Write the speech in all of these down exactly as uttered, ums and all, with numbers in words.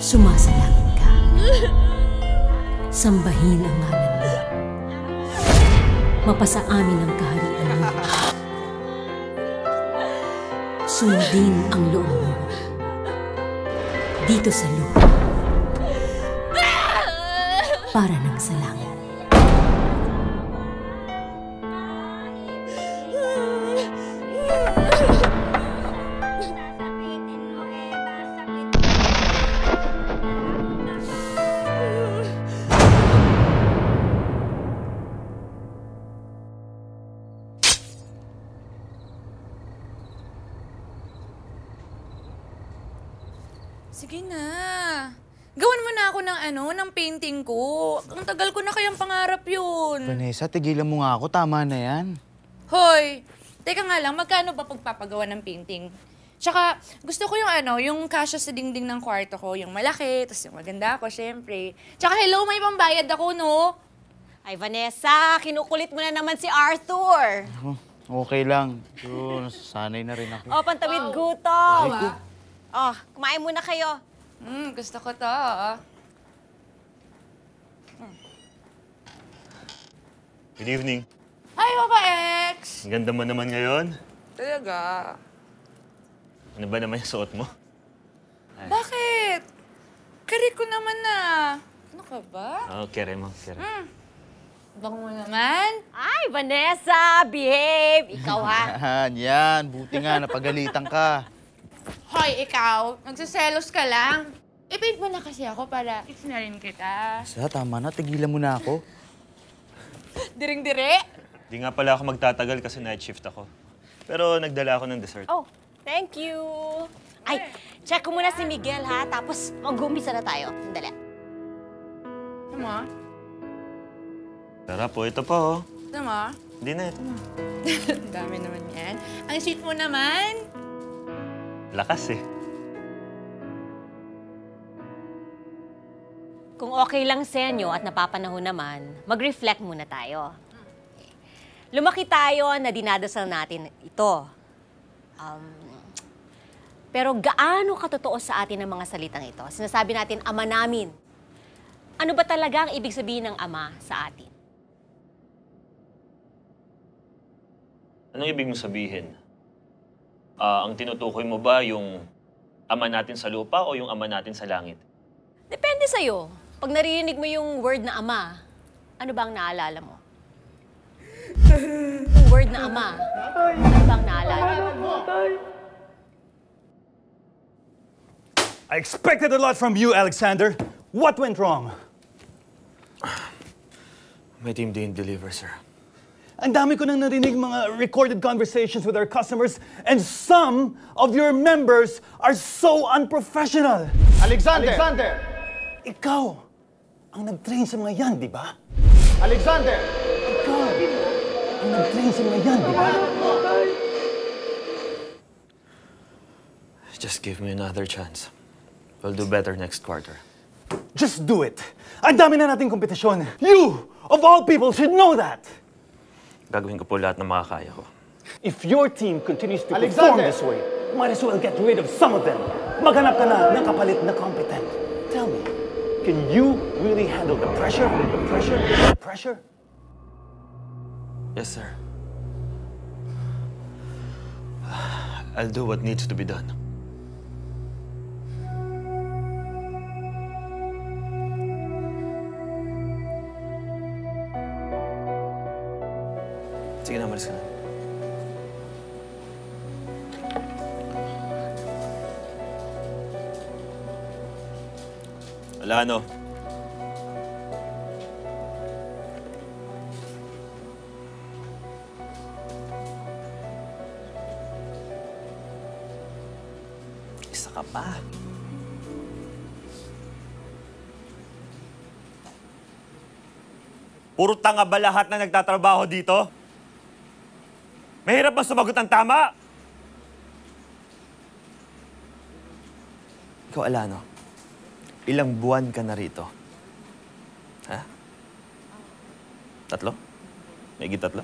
Sumasalangit ka. Sambahin ang ngalan mo. Mapasa amin ang kaharian mo. Sundin ang loob mo. Dito sa lupa. Para ng sa langit. Sige na. Gawan mo na ako ng ano, ng painting ko. Ang tagal ko na kayang pangarap yun. Vanessa, tigilan mo nga ako. Tama na yan. Hoy! Teka nga lang, magkano ba pagpapagawa ng painting? Tsaka, gusto ko yung ano, yung kasya sa dingding ng kwarto ko. Yung malaki, tapos yung maganda ako, syempre. Tsaka, hello, may pambayad ako, no? Ay, Vanessa, kinukulit mo na naman si Arthur. Okay lang. So, nasasanay na rin ako. O, pantawid oh. Gutom. Ay, oh, kumain muna kayo. Mm, gusto ko to. Mm. Good evening. Hi, Papa X! Ang ganda mo naman ngayon. Talaga. Ano ba naman yung suot mo? Ay. Bakit? Kari ko naman na. Ano ka ba? Oo, oh, kere mo. Kere. Mm. Bang mo naman? Ay, Vanessa! Behave! Ikaw, ha? Yan, yan. Buti nga, napagalitan ka. Hoy, ikaw, nagsiselos ka lang. I-paint mo na kasi ako para it's na rin kita. Sa, tama na. Tigilan mo na ako. Diring-dire? Di nga pala ako magtatagal kasi night shift ako. Pero nagdala ako ng dessert. Oh, thank you. Ay, check ko muna si Miguel, ha? Tapos mag-umpisa na tayo. Dala. Tama? Tara po, ito po. Tama? Hindi na, ito na. Dami naman yan. Ang sweet mo naman. Lakas eh. Kung okay lang sa inyo at napapanahon naman, mag-reflect muna tayo. Lumaki tayo na dinadasal natin ito. Um, pero gaano katotoo sa atin ang mga salitang ito? Sinasabi natin, ama namin. Ano ba talaga ang ibig sabihin ng ama sa atin? Anong ibig mo sabihin? Uh, ang tinutukoy mo ba yung ama natin sa lupa o yung ama natin sa langit? Depende sa'yo. Pag narinig mo yung word na ama, ano ba ang naalala mo? Yung word na ama, ano ba ang naalala mo? I expected a lot from you, Alexander. What went wrong? My team didn't deliver, sir. Ang dami ko nang narinig mga recorded conversations with our customers, and some of your members are so unprofessional. Alexander! Alexander! Ikaw ang nag-train sa mga yan, di ba? Alexander! Ikaw ang nag-train sa mga yan, di ba? Just give me another chance. We'll do better next quarter. Just do it! Ang dami na nating kompetisyon. You, of all people, should know that! Gagawin ko po lahat ng makakaya ko. If your team continues to Alexander. Perform this way, might as well get rid of some of them. Maghanap ka na ng kapalit na competent. Tell me, can you really handle the pressure? The pressure? The pressure? Yes, sir. I'll do what needs to be done. Sige na, malis ka na. Wala, ano? Isa ka pa. Puro tanga ba lahat na nagtatrabaho dito? Mahirap ba sumagot ang tama? Ikaw, Alano, ilang buwan ka na rito? Ha? Tatlo? May gitatlo?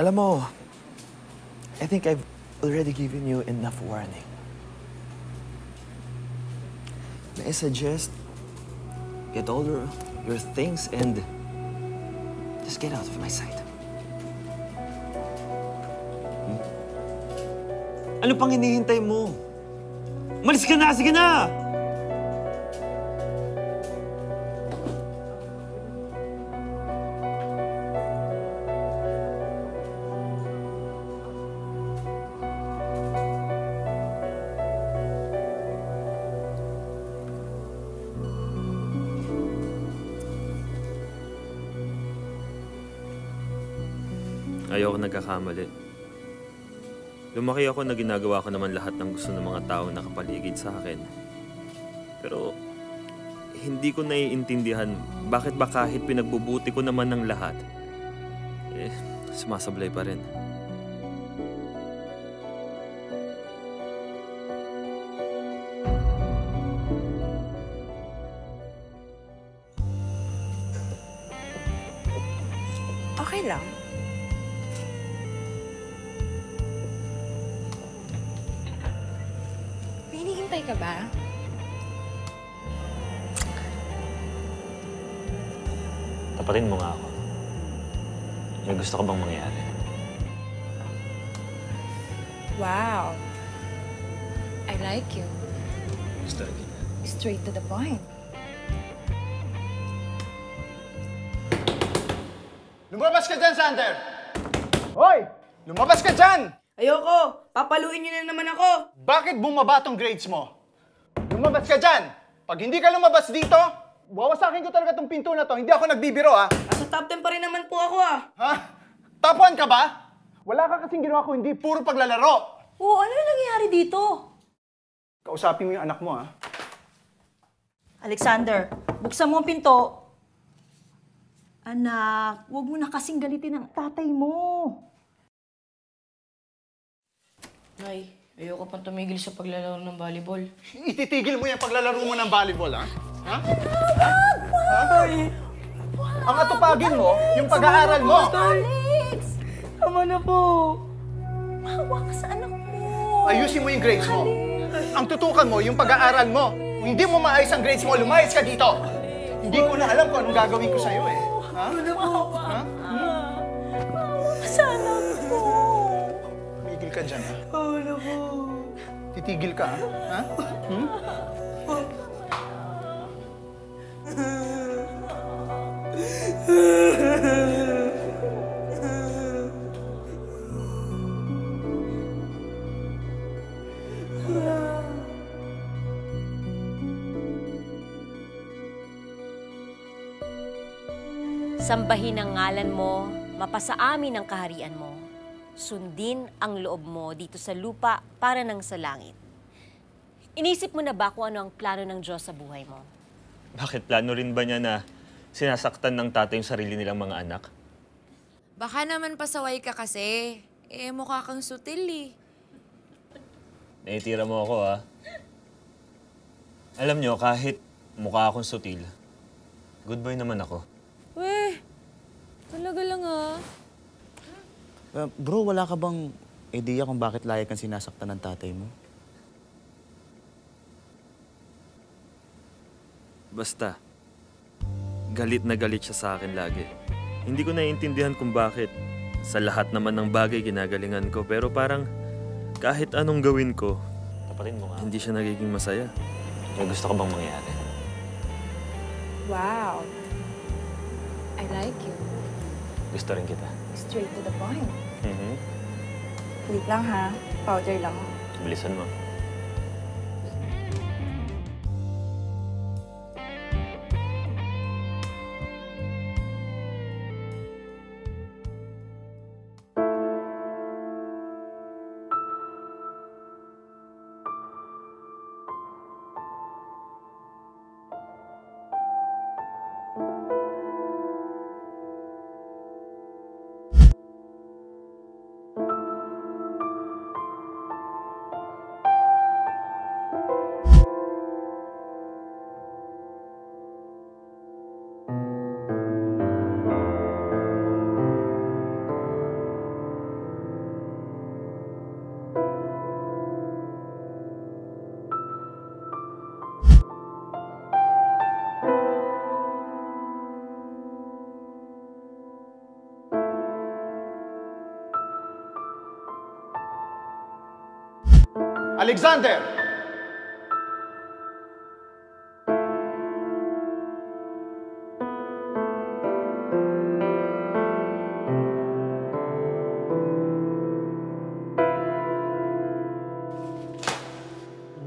Alam mo, I think I've already given you enough warning. I suggest get all your, your things and just get out of my sight. Hmm? Ano pang hinihintay mo? Malis ka na! Sige na! Ayoko nagkakamali. Lumaki ako na ginagawa ko naman lahat ng gusto ng mga tao na kapaligid sa akin. Pero hindi ko naiintindihan bakit ba kahit pinagbubuti ko naman ng lahat, eh, sumasablay pa rin. Okay lang. Hintay ka ba? Tapatin mo nga ako. May gusto ka bang mangyari? Wow. I like you. Straight. Straight to the point. Lumabas ka dyan, Sander! Hoy! Lumabas ka dyan! Ayoko! Papaluin niyo na naman ako! Bakit bumaba tong grades mo? Lumabas ka dyan! Pag hindi ka lumabas dito, wawasakin ko talaga tong pinto na to. Hindi ako nagbibiro, ha? Nasa top ten pa rin naman po ako, ha? Ha? Top one ka ba? Wala ka kasing ginawa ko, hindi. Puro paglalaro. Oo, ano na nangyayari dito? Kausapin mo yung anak mo, ha? Alexander, buksan mo ang pinto. Anak, huwag mo na kasing galitin ang tatay mo. Nay, ayoko pang tumigil sa paglalaro ng volleyball. Ititigil mo yung paglalaro mo ng volleyball, ha? Ha? Ha? Ha? Ang atupagin mo, yung pag-aaral mo! Alex! Tama na po! Mahawa ka sa anak mo! Ayusin mo yung grades mo! Ang tutukan mo, yung pag-aaral mo! Hindi mo maayos ang grades mo, lumayas ka dito! Hindi ko na alam kung anong gagawin ko sa'yo, eh. Ha? Mahawa ka! Mahawa ka sa anak mo! Titigil ka dyan, ha? Oh, no. Titigil ka, ha? Hmm? Sambahin ang ngalan mo, mapasa amin ang kaharian mo. Sundin ang loob mo dito sa lupa para nang sa langit. Inisip mo na ba kung ano ang plano ng Diyos sa buhay mo? Bakit plano rin ba niya na sinasaktan ng tatay yung sarili nilang mga anak? Baka naman pasaway ka kasi. Eh, mukha kang sutil, eh. Naitira mo ako, ha? Alam niyo, kahit mukha akong sutil, good boy naman ako. Weh, talaga lang, ha? Uh, bro, wala ka bang ideya kung bakit layak kang sinasaktan ng tatay mo? Basta, galit na galit siya sa akin lagi. Hindi ko naiintindihan kung bakit. Sa lahat naman ng bagay ginagalingan ko, pero parang kahit anong gawin ko, tapatin mo nga. Hindi siya nagiging masaya. May gusto ka bang mangyari? Wow. I like you. Gusto rin kita. Straight to the point. Mm-hmm. Wait lang, ha? Powder lang. Bilisan mo. Alexander!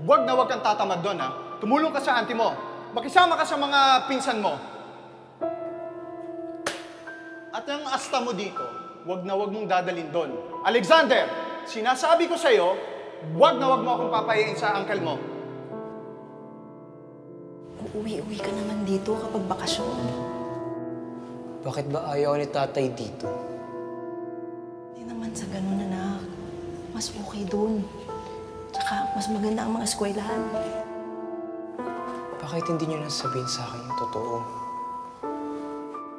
Huwag na huwag kang tatamad doon, ha? Tumulong ka sa auntie mo. Makisama ka sa mga pinsan mo. At ang asta mo dito, huwag na huwag mong dadalhin doon. Alexander, sinasabi ko sa'yo, huwag na huwag mo akong papayain sa uncle mo. Uuwi-uwi ka naman dito kapag bakasyon. Bakit ba ayaw ni tatay dito? Hindi naman sa ganun, anak. Mas okay doon. Tsaka mas maganda ang mga eskwelahan. Bakit hindi niyo nasabihin sa akin yung totoo?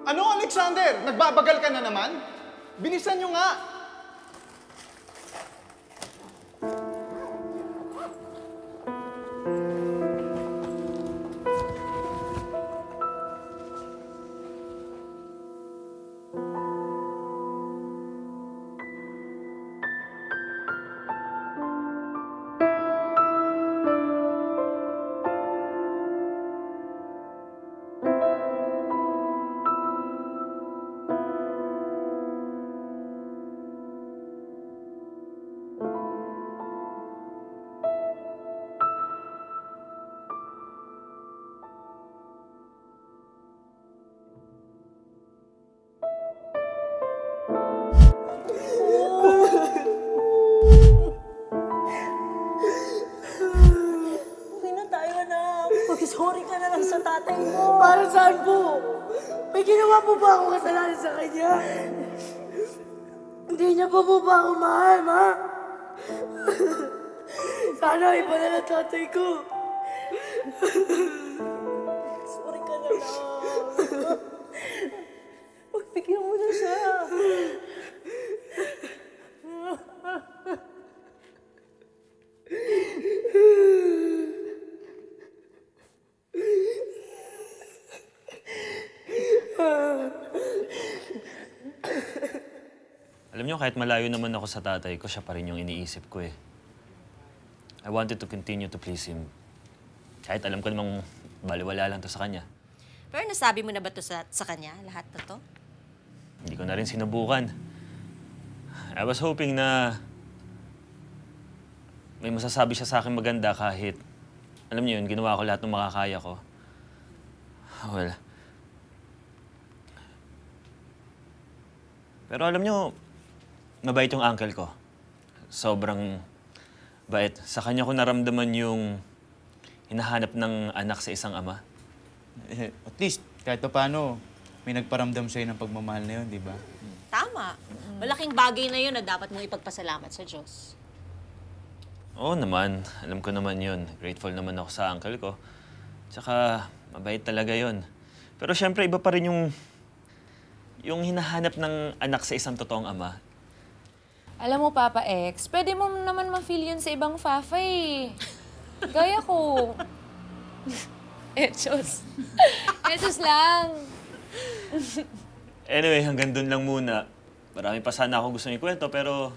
Ano, Alexander? Nagbabagal ka na naman? Bilisan niyo nga! Sorry ka na lang sa tatay mo. Para saan po? May ginawa po ba akong kasalanan sa kanya? Hindi niya po po ba ako mahal, ma? Sana iba na lang tatay ko. Sorry ka na lang. Pagpigyan mo na siya. Alam niyo, kahit malayo naman ako sa tatay ko, siya pa rin yung iniisip ko eh. I wanted to continue to please him. Kahit alam ko namang baliwala lang to sa kanya. Pero nasabi mo na ba to sa, sa kanya, lahat na to? Hindi ko na rin sinubukan. I was hoping na may masasabi siya sa akin maganda kahit, alam niyo yun, ginawa ko lahat ng makakaya ko. Well, pero alam niyo, mabait yung uncle ko. Sobrang bait. Sa kanya ko naramdaman yung hinahanap ng anak sa isang ama. Eh, at least, kahit pa paano, may nagparamdam sa'yo ng pagmamahal na yun, di ba? Tama. Malaking bagay na yun na dapat mong ipagpasalamat sa Diyos. Oo naman. Alam ko naman yun. Grateful naman ako sa uncle ko. Tsaka, mabait talaga yun. Pero siyempre, iba pa rin yung, yung hinahanap ng anak sa isang totoong ama. Alam mo, Papa X, pwede mo naman ma-feel yun sa ibang fafa eh. Gaya ko. Etos. Etos lang. Anyway, hanggang dun lang muna. Marami pa sana akong gusto ikwento, pero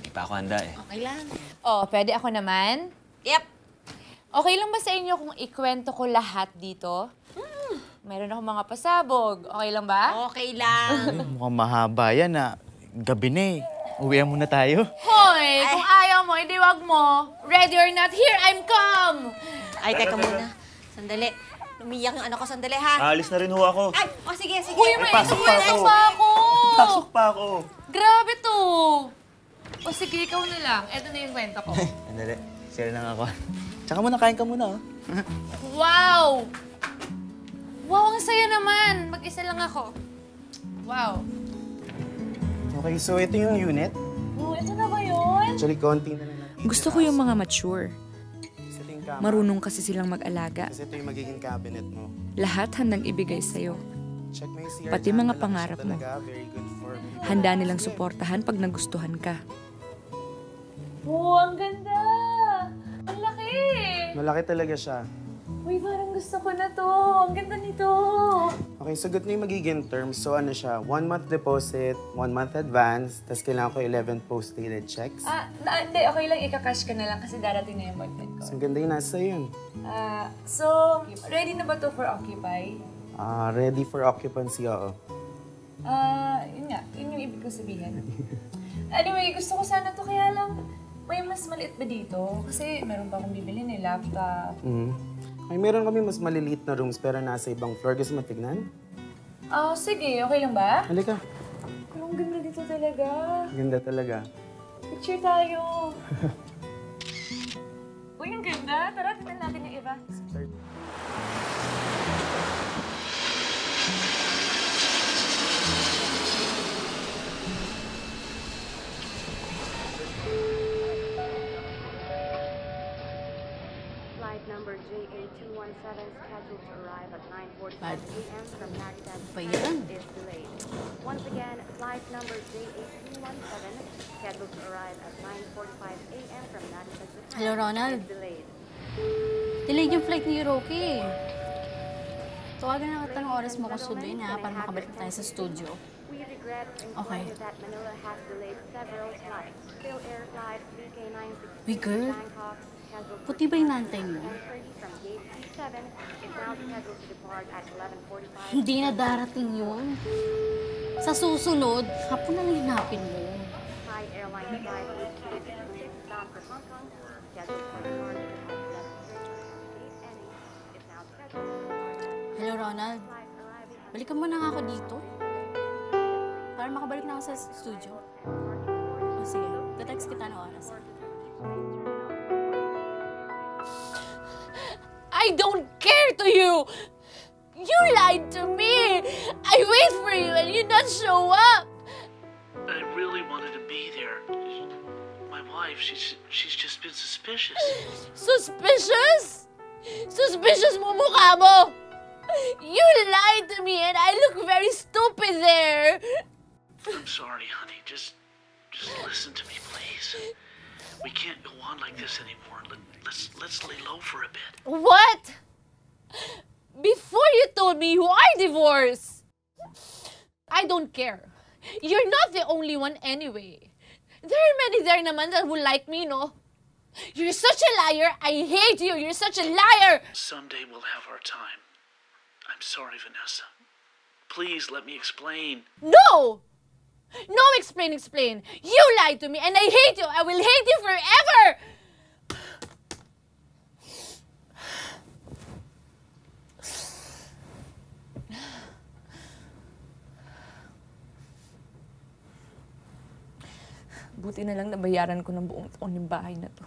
hindi pa ako handa eh. Okay lang. Oh, pwede ako naman? Yep. Okay lang ba sa inyo kung ikwento ko lahat dito? Mm. Meron akong mga pasabog. Okay lang ba? Okay lang. Ay, mukhang mahaba yan ah. Gabi na eh. Uwihan muna tayo. Hoy! Kung Ay. ayaw mo, hindi wag mo. Ready or not, here I'm come! Ay, teka muna. Sandali. Lumiyak yung ano ko, sandali ha. Alis na rin ho ako. Ay! O, oh, sige, sige. Uy, may pasok pa ako. pa ako. Pasok pa ako. Grabe to. O, sige, ikaw na lang. Eto na yung kwento ko. Sandali. Share lang ako. Tsaka muna, kain ka muna. Wow! Wow, ang saya naman. Mag-isa lang ako. Wow. Okay, so ito yung unit. Oh, ito na ba yun? Actually, konti na natin. Gusto ko yung mga mature. Marunong kasi silang mag-alaga. Kasi ito yung magiging cabinet mo. Lahat handang ibigay sa'yo. Pati mga pangarap mo. Handa nilang suportahan pag nagustuhan ka. Oh, ang ganda! Ang laki! Malaki talaga siya. Uy, parang gusto ko na to. Ang ganda nito. Okay, so good na yung magiging terms. So ano siya, one month deposit, one month advance, tapos kailangan ko eleven post-dated checks. Ah, hindi. Okay lang, ikakash ka na lang kasi darating na yung boyfriend ko. So ang ganda yung nasa yun. Ah, uh, so, ready na ba to for Occupy? Ah, uh, ready for occupancy, oo. Ah, uh, yun nga. Yun yung ibig ko sabihin. Anyway, gusto ko sana to kaya lang. May mas maliit ba dito? Kasi meron pa akong bibili na laptop. Mm. Ay, meron kami mas maliliit na rooms pero nasa ibang floor. Gusto mo tignan? Ah, oh, sige. Okay lang ba? Halika. Ang ganda dito talaga. Ganda talaga. Picture tayo. Uy, ang ganda. Tara, tignan natin yung iba. Start. Number J A two one seven scheduled to arrive at nine forty-five A M from Baghdad is delayed. Once again, flight number J A two one seven scheduled to arrive at nine forty-five A M from Baghdad. Hello, Ronald. Delayed. Delayed yung flight ni Rocky. Tawagan na kita ng oras mo kung suduin ha, para makabalik tayo sa studio. We regret informing you that Manila has delayed several flights. Still air flight B K nine six to Bangkok. Puti ba yung nantay mo? Hindi na darating yun. Sa susunod, kapo na lang hinapin mo. Hello, Ronald. Balikan mo na nga ako dito. Para makabalik na ako sa studio. O sige, tatext kita ng oras. I don't care to you! You lied to me! I wait for you and you not show up! I really wanted to be there. My wife, she's, she's just been suspicious. Suspicious? Suspicious mo mukha mo! You lied to me and I look very stupid there! I'm sorry, honey. Just, just listen to me, please. We can't go on like this anymore. Let, let's, let's lay low for a bit. What? Before you told me you are divorced. I don't care. You're not the only one anyway. There are many there naman that would like me, no? You're such a liar. I hate you. You're such a liar. Someday we'll have our time. I'm sorry, Vanessa. Please let me explain. No! No, explain, explain. You lied to me and I hate you. I will hate you forever. Buti na lang nabayaran ko ng buong taon yung bahay na to.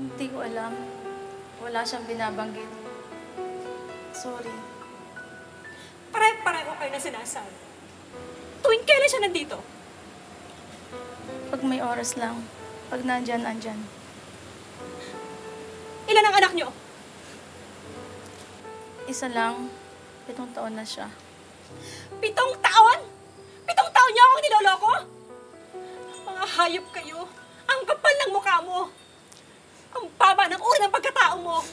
Hindi ko alam. Wala siyang binabanggit. Sorry. Pare-pareho kayo na sinasabi. Tuwing kailan siya nandito? Pag may oras lang. Pag nandyan, andyan. Ilan ang anak niyo? Isa lang. Pitong taon na siya. Pitong taon? Pitong taon niya akong niloloko? Mga hayop kayo. Ang kapal ng mukha mo. Ang baba ng uri ng pagkatao mo!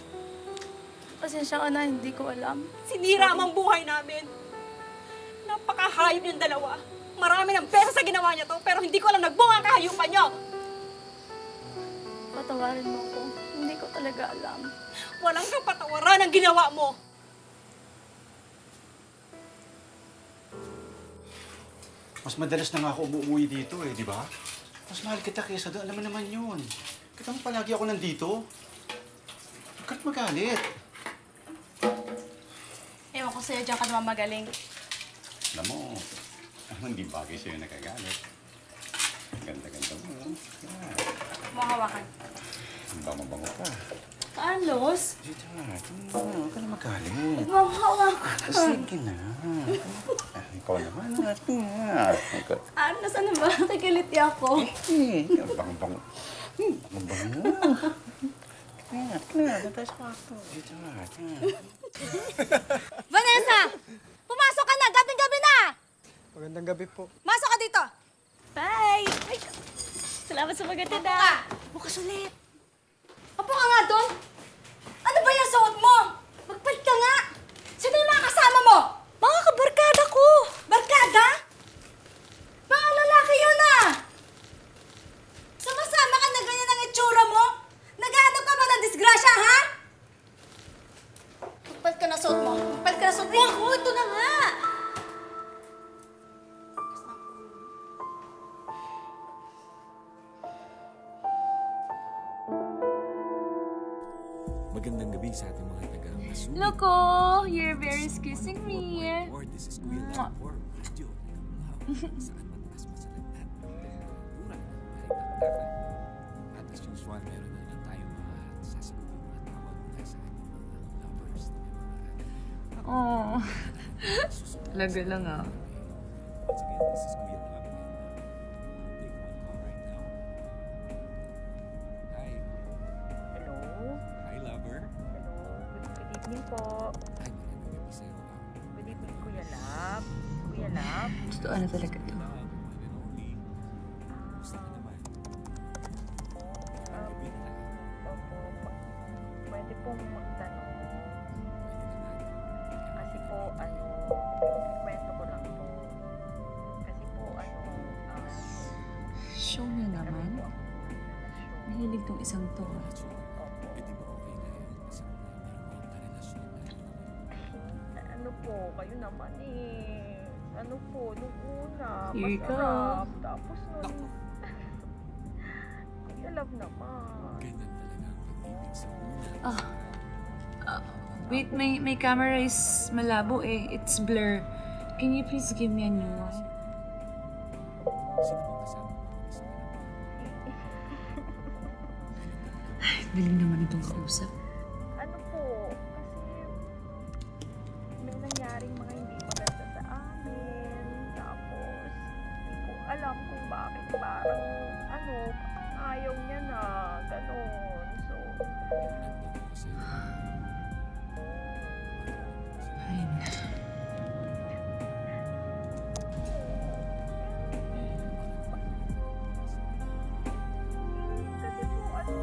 Pasensya ka na, hindi ko alam. Sinira mo ang buhay namin. Napakahayop yung dalawa. Marami ng beses sa ginawa niya to, pero hindi ko alam nagbunga ang kahayupan niyo! Patawarin mo ko. Hindi ko talaga alam. Walang kapatawaran ang ginawa mo! Mas madalas na nga ako umuwi dito eh, di ba? Mas mahal kita kaysa doon. Alam naman yun. Kita mo palagi ako nandito. Huwag ka't magalit. Ewan ko sa'yo, diyan ka naman magaling. Alam mo, hindi bagay sa'yo nakagalit. Ganda-ganda mo lang. Yeah. Makahawakan. bango-bango ka. Carlos? Sweetheart, huwag ka na magalit. Mamawa ko. Sige na. Ikaw naman natin nga. Carlos, ano ba? Nagagiliti ako. Hindi. Bango-bango. Bango-bango na. Kaya, kaya. Doon tayo sa kwarto. Sweetheart, kaya. Vanessa! Pumasok ka na! Gabing-gabi na! Magandang gabi po. Masok ka dito! Bye! Salamat sa pagdating na. Bukas ulit. Apo ka nga doon! Ano ba yung suot mo? Magpalit ka nga! Sino yung mga kasama mo? Mga kabarkada ko! Barkada? Mga lalaki yun ah! Sumasama ka na ganyan ang itsura mo? Naghahanap ka ba ng disgrasya, ha? Magpalit ka na suot mo! Magpalit ka na suot mo! Ako! Ito na nga! Magandang gabi sa ating mga taga-Masuri. Loko! You're very excusing me. Oh, talaga lang ah. Gusto ano talaga ito? Pwede pong magtanong. Kasi po, ano, kwento ko lang po. Kasi po, ano, show niya naman. Mahilig tong isang to. Ano po, kayo naman eh. Ano po, nung una, masarap, tapos nung... Ay, alam naman. Ganyan talaga ang pag-ibig sa una. Ah, wait, my, my camera is malabo eh. It's blur. Can you please give me a new one? Ay, galing naman itong kausap. Ano po, kasi may nangyaring mga hindi mo na alam kung bakit parang ano, ayaw niya na, gano'n, so... Fine. Kasi po, ano,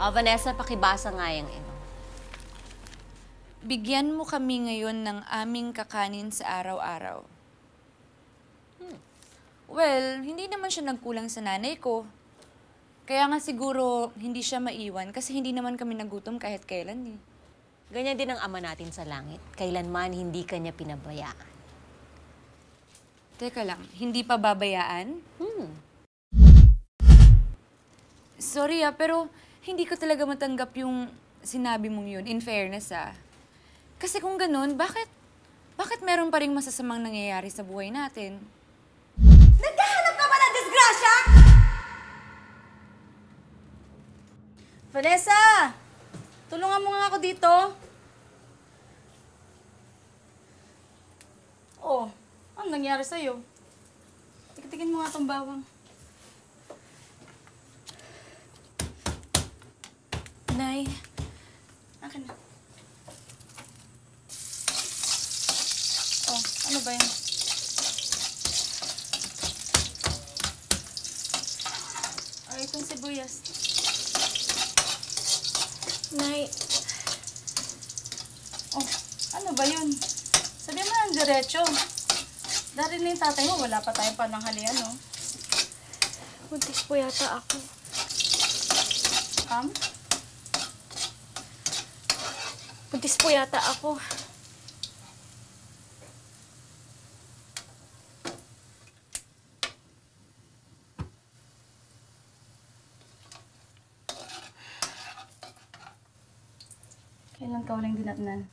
O, oh, Vanessa, pakibasa nga yung ino. Bigyan mo kami ngayon ng aming kakanin sa araw-araw. Hmm. Well, hindi naman siya nagkulang sa nanay ko. Kaya nga siguro hindi siya maiwan kasi hindi naman kami nagutom kahit kailan eh. Ganyan din ang ama natin sa langit. Kailanman hindi kanya pinabayaan. Teka lang, hindi pa babayaan? Hmm. Sorry ah, pero... Hindi ko talaga matanggap yung sinabi mong yun, in fairness ah. Kasi kung ganun, bakit, bakit meron pa rin masasamang nangyayari sa buhay natin? Nagkahanap ka ba ng disgrasya? Vanessa! Tulungan mo nga ako dito. Oh, ano nangyari sa'yo? Tikitikin mo nga tong bawang. Nay, akin na. Oh, ano ba yun? Ay, itong sibuyas. Nay. Oh, ano ba yun? Sabi mo ang diretso. Dahil na yung tatay mo, wala pa tayong pananghalian, no? Buntis po yata ako. Kam? Buntis po yata ako. Ilang kawalang dinatnan?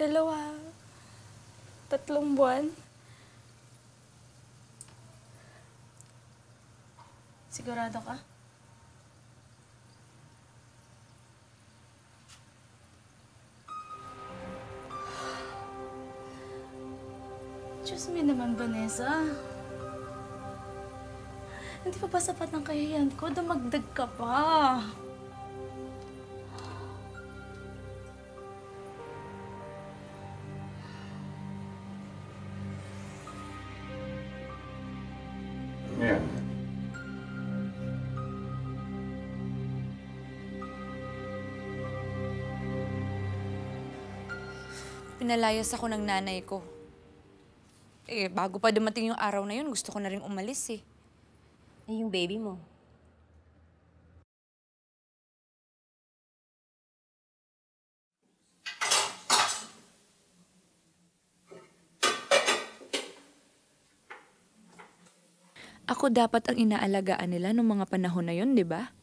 Dalawa. Tatlong buwan. Sigurado ka? Diyos me naman, Vanessa. Hindi pa ba sapat ng kayahan ko? Dumagdag ka pa. Pinalayas ako ng nanay ko. Eh, bago pa dumating yung araw na yun, gusto ko na rin umalis eh. Eh, yung baby mo. Ako dapat ang inaalagaan nila nung mga panahon na yun, di ba?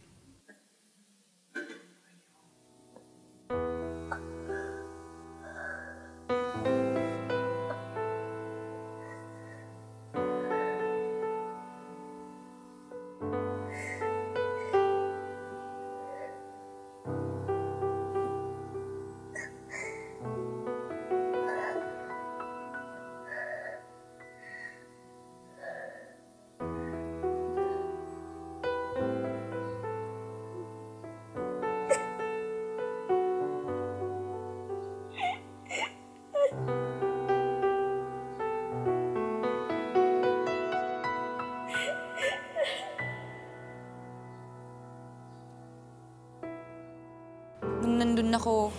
Nandun ako,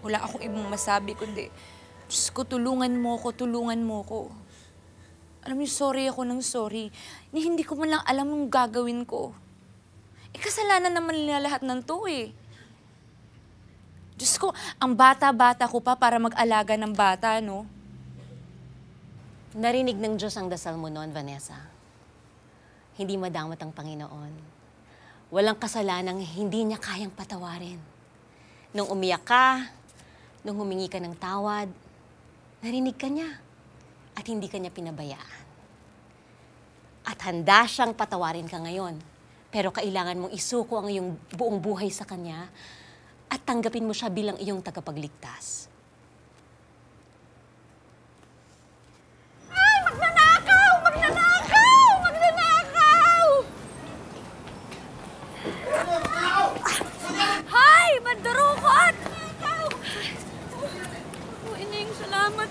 wala akong ibang masabi kundi, Diyos ko, tulungan mo ko, tulungan mo ko. Alam niyo, sorry ako ng sorry. Hindi ko man lang alam yung gagawin ko. Eh, kasalanan naman nila lahat ng to eh. Diyos ko, ang bata-bata ko pa para mag-alaga ng bata, no? Narinig ng Diyos ang dasal mo noon, Vanessa. Hindi madamot ang Panginoon. Walang kasalanang hindi niya kayang patawarin. Nung umiyak ka, nung humingi ka ng tawad, narinig ka niya at hindi ka niya pinabayaan. At handa siyang patawarin ka ngayon, pero kailangan mong isuko ang iyong buong buhay sa kanya at tanggapin mo siya bilang iyong tagapagligtas. Ay! Magnanakaw! Magnanakaw! Magnanakaw! Hay! Mandarukot! Oh, Ining, salamat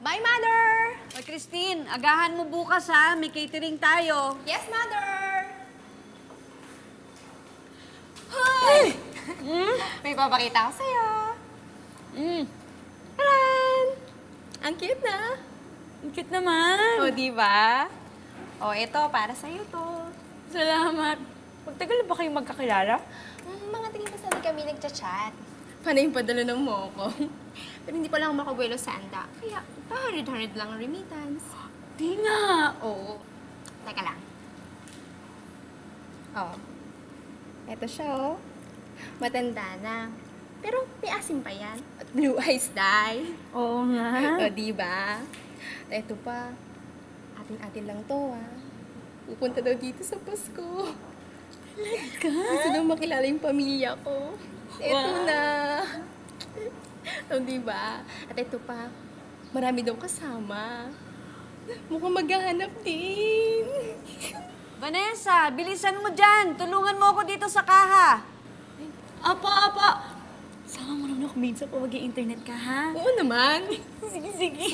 Bye, Mother! Oy, Christine, agahan mo bukas, ha? May catering tayo. Yes, Mother! Hoy! Mm? May papakita ko sa'yo. Mm. Taran! Ang cute na. Ang cute naman. O, diba? O, ito, para sa'yo to. Salamat. Magtagal ba kayong magkakilala? Mm, mga tingin pa saan kami nagchat-chat. Panay yung padala ng moko. Pero hindi pa lang makabuelo sa anda. Kaya, pa-hundred-hundred lang ang remittance. Di nga! Oo. Teka lang. Oo. Eto siya, oh. Matanda na. Pero may asim pa yan. At blue eyes dye. Oo nga. O, diba? At eto pa. Atin-atin lang to, ah. Pupunta daw dito sa Pasko. Talaga? Gusto daw makilala yung pamilya ko. Ito wow. na. O, diba? At ito pa, marami daw kasama. Mukhang maghahanap din. Vanessa, bilisan mo dyan. Tulungan mo ako dito sa kaha. Apa, apa. Sama mo naman ako minsan po mag-i-internet ka, ha? Oo naman. Sige, sige.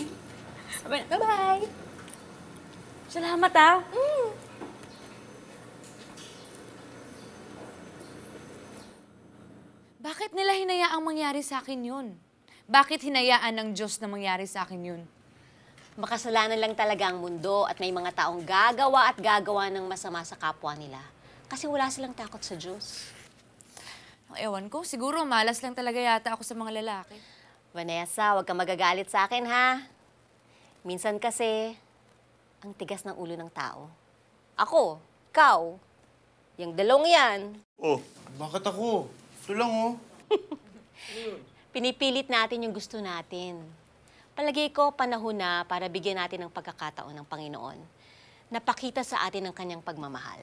Bye-bye. Salamat, ah. Mm. mangyari sa akin yun? Bakit hinayaan ng Diyos na mangyari sa akin yun? Makasalanan lang talaga ang mundo at may mga taong gagawa at gagawa ng masama sa kapwa nila. Kasi wala silang takot sa Diyos. Ewan ko, siguro malas lang talaga yata ako sa mga lalaki. Vanessa, huwag kang magagalit sa akin, ha? Minsan kasi, ang tigas ng ulo ng tao. Ako, ikaw, yung dalong yan. Oh, bakit ako? Ito lang, oh. Pinipilit natin yung gusto natin. Palagi ko, panahon na para bigyan natin ng pagkakataon ng Panginoon na pakita sa atin ang Kanyang pagmamahal.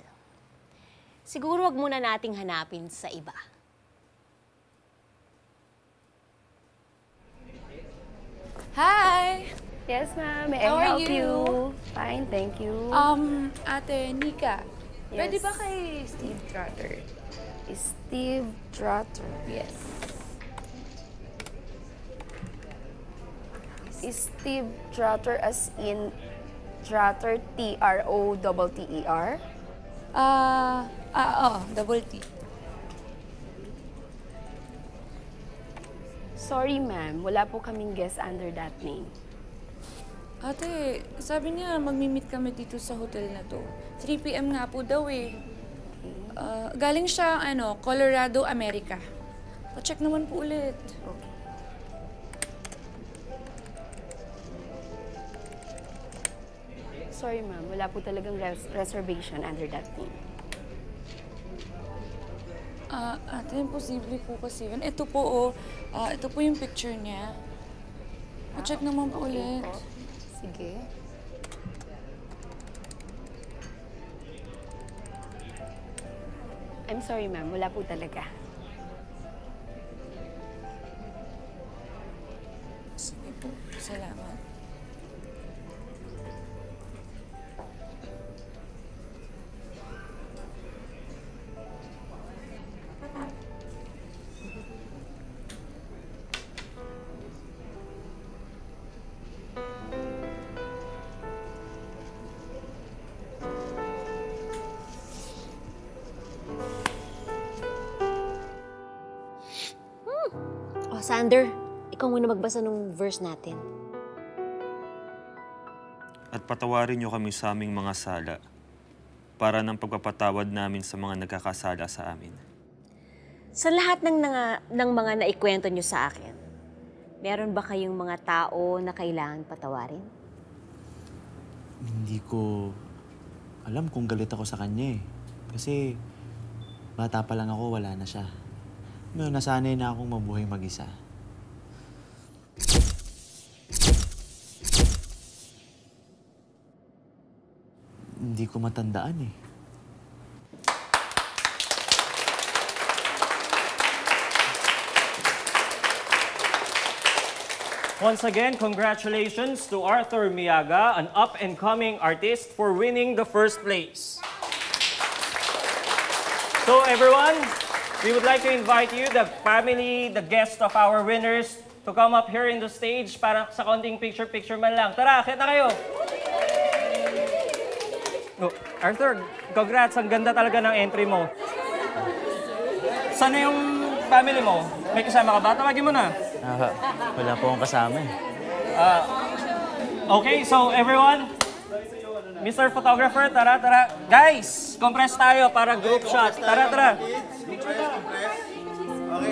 Siguro wag muna nating hanapin sa iba. Hi! Yes, ma'am. May I help you? Fine, thank you. Um, Ate Nika, yes. Pwede ba kay Steve Trotter? Steve Trotter. Yes. Steve Trotter as in Trotter, T R O T T E R? Ah, uh, uh, oh, double T. Sorry, ma'am. Wala po kaming guest under that name. Ate, sabi niya magmi-meet kami dito sa hotel na to. three P M nga po daw eh. Uh, galing siya, ano, Colorado, America. Pa-check naman po ulit. Okay. Sorry, ma'am. Wala po talagang res reservation under that name. Ah, uh, ate, imposible po kasi yun. Ito po, oh. Uh, ito po yung picture niya. Pa-check ah, naman po okay ulit. Po. Sige. I'm sorry, ma'am. Wala po talaga. Sige po. Salamat. Sander, ikaw muna magbasa ng verse natin. At patawarin niyo kami sa aming mga sala para ng pagpapatawad namin sa mga nagkakasala sa amin. Sa lahat ng, nanga, ng mga naikwento niyo sa akin, meron ba kayong mga tao na kailangan patawarin? Hindi ko alam kung galit ako sa kanya eh. Kasi bata pa lang ako, wala na siya. Ngayon, nasanay na akong mabuhay mag-isa. Hindi ko matandaan eh. Once again, congratulations to Arthur Miyaga, an up-and-coming artist, for winning the first place. So everyone, we would like to invite you, the family, the guests of our winners, to come up here in the stage para sa konting picture-picture man lang. Tara, kita kayo! Oh, Arthur, congrats. Ang ganda talaga ng entry mo. Sana yung family mo? May kasama ka ba? Tawagin mo na. Uh, wala po akong kasama eh. Uh, okay, so everyone, Mister Photographer, tara, tara. Guys, compress tayo para group okay, shot. Tara, tara. Okay,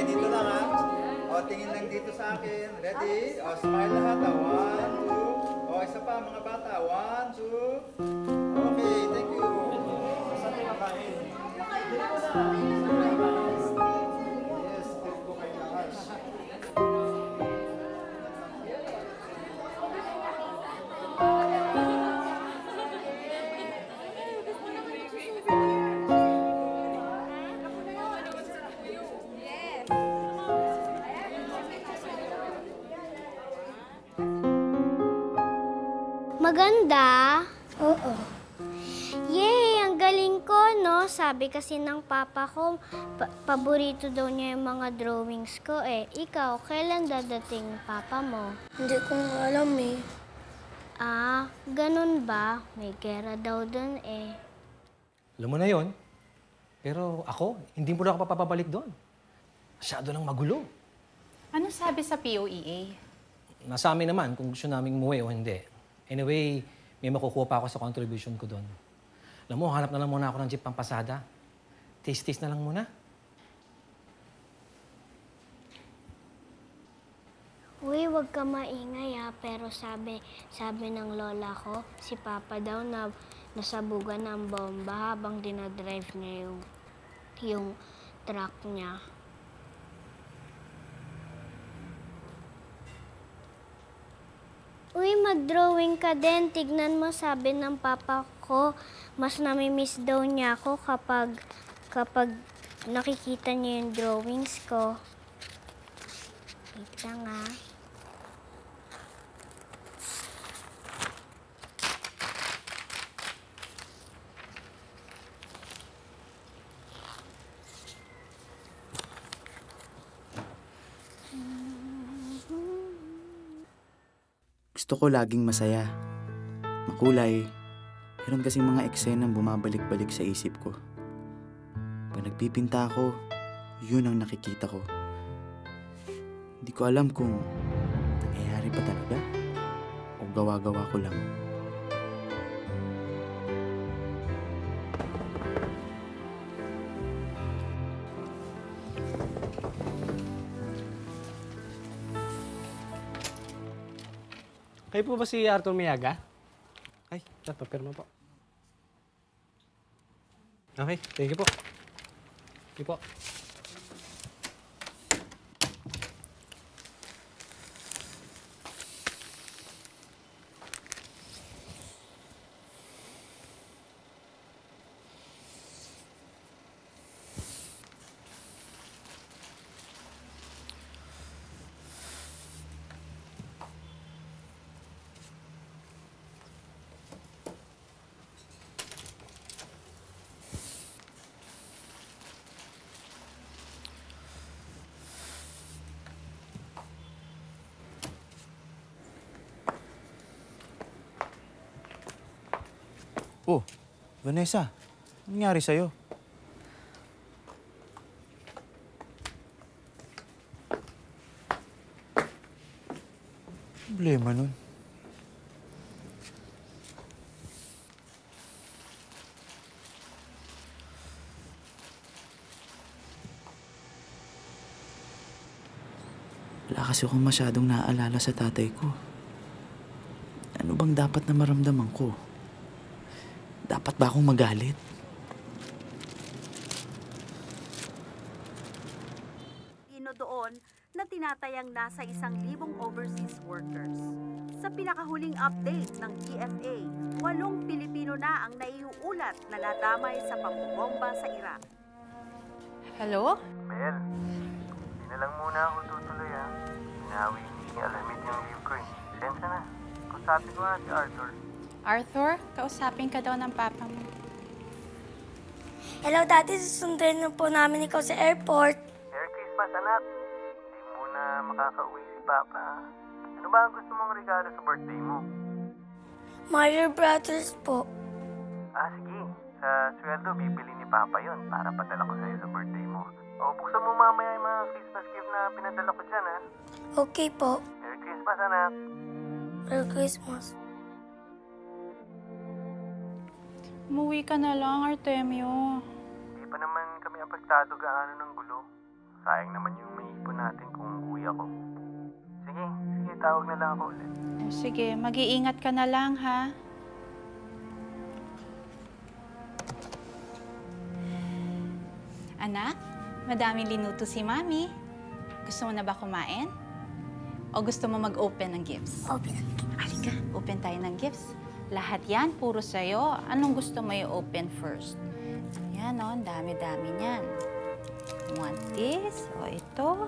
dito lang ha. O, tingin lang dito sa akin. Ready? O, smile lahat ha. One, two. O, isa pa mga bata. One, two. Okay, thank you. Saan tayo kain? Dito na. Yes, thank you kayo lahat. Maganda? Oo. Yay! Ang galing ko, no? Sabi kasi ng papa ko, pa paborito daw niya yung mga drawings ko, eh. Ikaw, kailan dadating papa mo? Hindi ko nga alam, eh. Ah, ganun ba? May gera daw dun, eh. Alam mo na yun. Pero ako, hindi mo na ako papabalik doon. Masyado ng magulo. Ano sabi sa P O E A? Nasa amin naman kung gusto naming umuwi o hindi. Anyway, may makukuha pa ako sa contribution ko doon. Alam mo, hanap na lang muna ako ng jeep pampasada. Taste-taste na lang muna. Uy, huwag ka maingay ha, pero sabi, sabi ng lola ko, si Papa daw na nasabugan ng bomba habang dinadrive niya yung, yung truck niya. Uy, mag-drawing ka din. Tignan mo, sabi ng Papa ko, mas namimiss daw niya ako kapag, kapag nakikita niya yung drawings ko. Wait lang ha. Gusto ko laging masaya, makulay. Meron kasing mga eksenang bumabalik-balik sa isip ko. Pag nagpipinta ako, yun ang nakikita ko. Hindi ko alam kung nangyayari pa talaga o gawa-gawa ko lang. Kayo po ba si Arthur Miyaga? Ay, napapirma po. Okay, thank you po. Thank you po. Oh, Vanessa, anong nangyari sa'yo? Problema nun. Wala kasi akong masyadong naaalala sa tatay ko. Ano bang dapat na maramdaman ko? Dapat ba akong magalit? Ino doon na tinatayang nasa isang libong overseas workers. Sa pinakahuling update ng D F A, walong Pilipino na ang naiuulat na nadamay sa pambobomba sa Iraq. Hello? Mel, hindi na lang muna ako tutuloy ha. Pinawi ni Alamid yung Ukraine. Sensa na. Kusapin ko na si Arthur. Arthur, kausapin ka daw ng papa mo. Hello, Daddy. Susundin na po namin ikaw sa airport. Merry Christmas, anak. Hindi muna makakauwi si Papa. Ano ba ang gusto mong regalo sa birthday mo? Mario Brothers po. Ah, sige. Sa sweldo, bibili ni Papa yon para padala ko sa'yo sa birthday mo. O, buksan mo mamaya yung mga Christmas gift na pinadala ko dyan, ha? Okay po. Merry Christmas, anak. Merry Christmas. Umuwi ka na lang, Artemio. Hindi pa naman kami apektado gaano ng gulo. Sayang naman yung maiipon natin kung uwi ako. Sige, sige, tawag na lang ako ulit. Oh, sige, mag-iingat ka na lang, ha? Anak, madaming linuto si Mami. Gusto mo na ba kumain? O gusto mo mag-open ng gifts? Open. Halika, open tayo ng gifts. Lahat yan, puro sa'yo. Anong gusto mo i-open first? Ayan, o. Oh, dami-dami niyan. Want this? O, ito.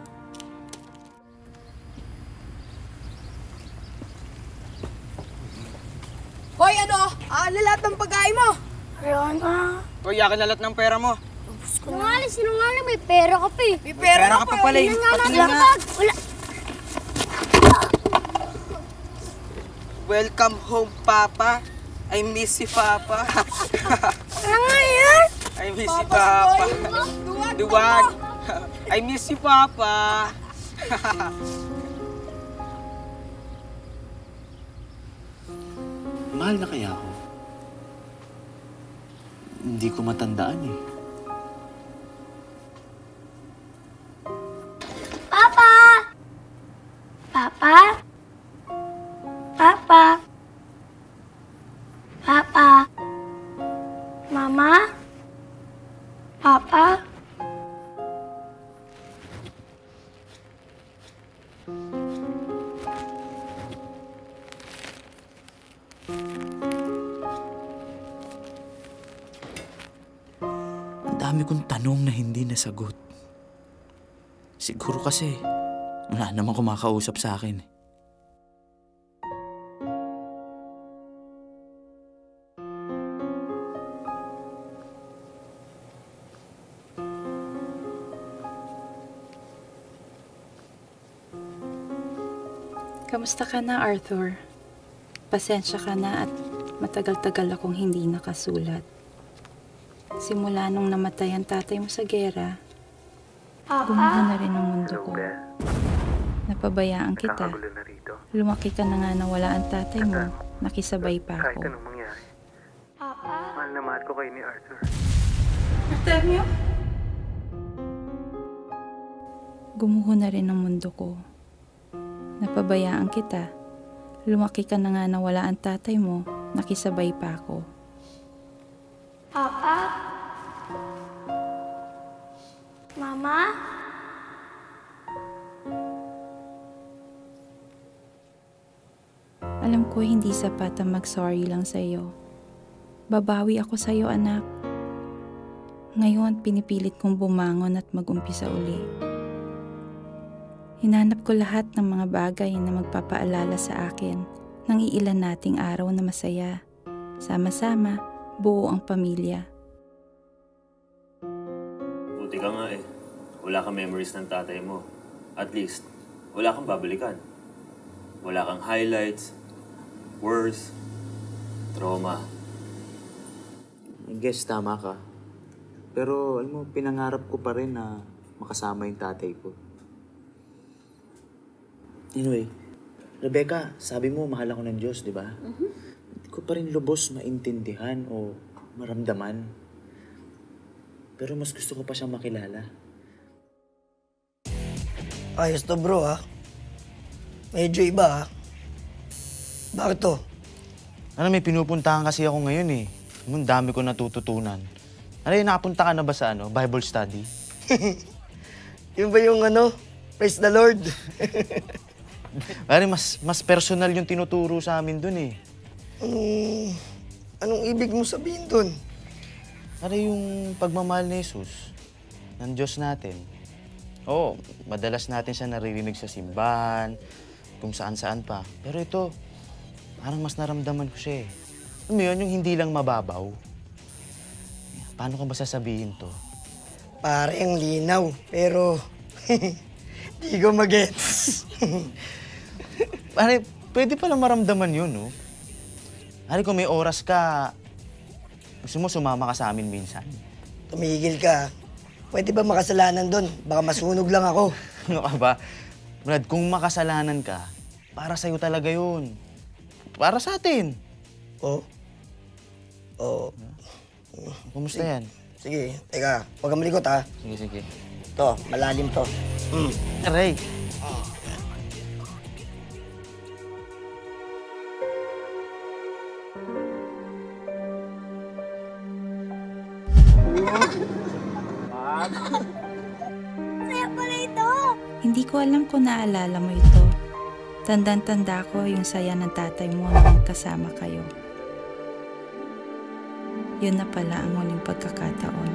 Hoy, ano? Aala lahat ng pagkain mo! Ayan, ah. Hoy, yakin na lahat ng pera mo. Ubus ko na. Sinungaling, may pera ka pa eh. May pera, may pera ka pa pala eh. Patingin nga. Wala. Welcome home, Papa. I miss you, Papa. Ano nga yan? I miss you, Papa. Duwag! I miss you, Papa. Mahal na kaya ako? Hindi ko matandaan eh. Papa! Papa? Papa? Papa? Mama? Papa? Ang dami kong tanong na hindi nasagot. Siguro kasi wala namang kumakausap sa akin. Kamusta ka na, Arthur? Pasensya ka na at matagal-tagal akong hindi nakasulat. Simula nung namatay ang tatay mo sa gera, bumuha na rin ang mundo ko. Napabayaan kita. Lumaki ka na nga na wala ang tatay mo, nakisabay pa ako. Kahit anong mangyari, mahal na mahal ko kayo ni Arthur. Artemio? Gumuho na rin ang mundo ko. Napabayaan kita. Lumaki ka na nga na wala ang tatay mo, nakisabay pa ako. Papa? Mama? Alam ko hindi sapat ang mag-sorry lang sa'yo. Babawi ako sa'yo, anak. Ngayon, pinipilit kong bumangon at mag-umpisa uli. Hinanap ko lahat ng mga bagay na magpapaalala sa akin ng iilan nating araw na masaya. Sama-sama. Buo ang pamilya. Buti ka nga eh. Wala kang memories ng tatay mo. At least, wala kang babalikan. Wala kang highlights, words, trauma. I guess tama ka. Pero alam mo, pinangarap ko pa rin na makasama yung tatay ko. Anyway, Rebecca, sabi mo mahal ako ng Diyos, di ba? Mm-hmm. Hindi ko pa rin lubos maintindihan o maramdaman. Pero mas gusto ko pa siyang makilala. Ayos to bro ha. Medyo iba ha. Bakit to? Ano, may pinupuntahan kasi ako ngayon eh. Ang dami ko natututunan. Ano yun, nakapunta ka na ba sa ano, Bible study? Yun ba yung ano, praise the Lord? Pare, mas, mas personal yung tinuturo sa amin dun eh. Anong, anong ibig mo sabihin dun? Para yung pagmamahal ni Jesus, ng Diyos natin. Oo, madalas natin siya naririnig sa simbahan, kung saan-saan pa. Pero ito, parang mas naramdaman ko siya eh. Alam mo yun, yung hindi lang mababaw. Paano ko ba sasabihin to? Parang linaw, pero di ko mag-gets. Pare, pwede pala maramdaman yun, no? Hari, kung may oras ka, gusto mo sumama ka sa amin minsan? Tumigil ka. Pwede ba makasalanan doon? Baka masunog lang ako. Ano ka ba? Brad, kung makasalanan ka, para sa'yo talaga yun. Para sa atin. Oo. Oo. Kumusta sige. Yan? Sige, teka. Huwag kang malikot, ha? Sige, sige. Ito, malalim to. Mm. Aray! Oh. Masaya pala ito! Hindi ko alam kung naalala mo ito. Tandang-tanda ko yung saya ng tatay mo nung kasama kayo. Yun na pala ang huling pagkakataon.